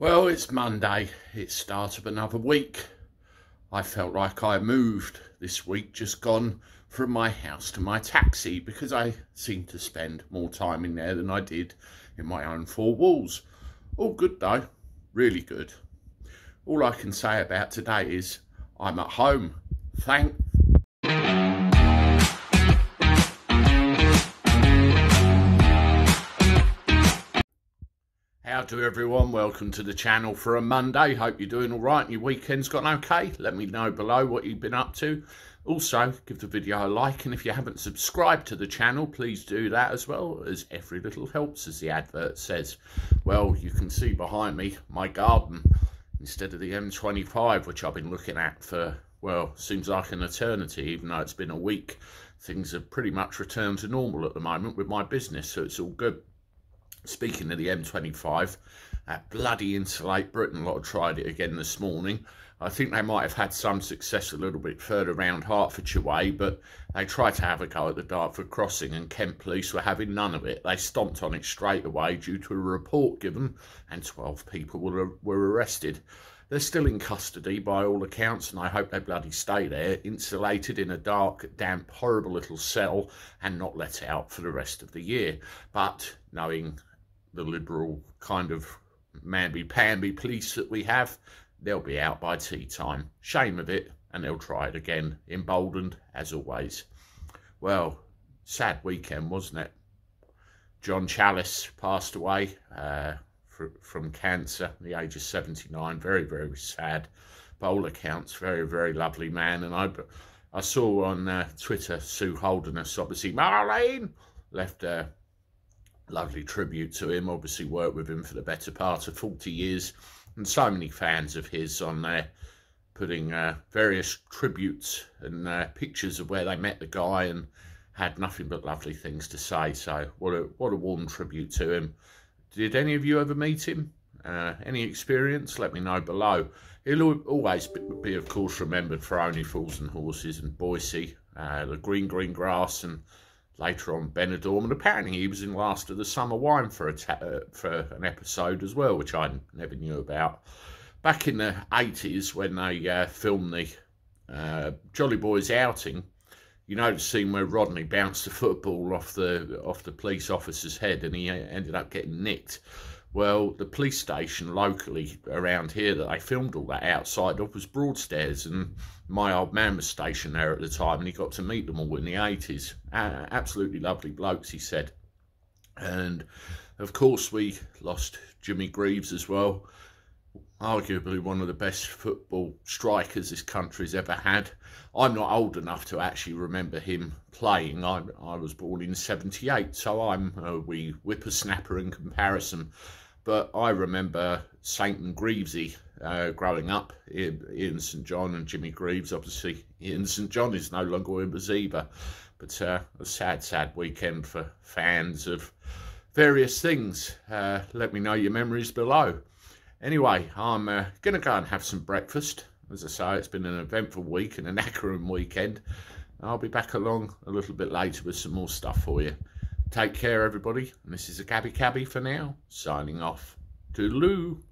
Well, it's Monday. It's start of another week. I felt like I moved this week, just gone from my house to my taxi, because I seem to spend more time in there than I did in my own four walls. All good though, really good. All I can say about today is I'm at home. Thank you. How do everyone, welcome to the channel for a Monday. Hope you're doing all right and your weekend's gone okay. Let me know below what you've been up to. Also, give the video a like, and if you haven't subscribed to the channel, please do that as well, as every little helps, as the advert says. Well, you can see behind me my garden instead of the M25, which I've been looking at for, well, seems like an eternity, even though it's been a week. Things have pretty much returned to normal at the moment with my business, so it's all good. Speaking of the M25, that bloody Insulate Britain lot tried it again this morning. I think they might have had some success a little bit further round Hertfordshire Way, but they tried to have a go at the Dartford Crossing and Kent Police were having none of it. They stomped on it straight away due to a report given, and 12 people were arrested. They're still in custody by all accounts, and I hope they bloody stay there, insulated in a dark, damp, horrible little cell and not let out for the rest of the year. But knowing the liberal kind of mamby-pamby police that we have, they'll be out by tea time. Shame of it, and they'll try it again, emboldened as always. Well, sad weekend, wasn't it? John Challis passed away from cancer at the age of 79. Very, very sad. By all accounts, very, very lovely man. And I saw on Twitter, Sue Holderness, obviously, Marlene, left a lovely tribute to him. Obviously worked with him for the better part of 40 years. And so many fans of his on there putting various tributes and pictures of where they met the guy, and had nothing but lovely things to say. So what a warm tribute to him. Did any of you ever meet him? Any experience? Let me know below. He'll always be, of course, remembered for Only Fools and Horses and Boycie, The Green Green Grass, and later on Benidorm. And apparently he was in Last of the Summer Wine for an episode as well, which I never knew about. Back in the 80s, when they filmed the Jolly Boys outing, you know the scene where Rodney bounced the football off the police officer's head and he ended up getting nicked? Well, the police station locally around here that they filmed all that outside of was Broadstairs, and my old man was stationed there at the time, and he got to meet them all in the 80s. Absolutely lovely blokes, he said. And of course we lost Jimmy Greaves as well, arguably one of the best football strikers this country's ever had. I'm not old enough to actually remember him playing. I was born in 78, so I'm a wee whippersnapper in comparison. But I remember Saint and Greavesy growing up, Ian St. John and Jimmy Greaves. Obviously, Ian St. John is no longer Wimbazeba. But a sad, sad weekend for fans of various things. Let me know your memories below. Anyway, I'm going to go and have some breakfast. As I say, it's been an eventful week and an knackering weekend. I'll be back along a little bit later with some more stuff for you. Take care, everybody. And this is a Gabby Cabby for now, signing off. Toodaloo.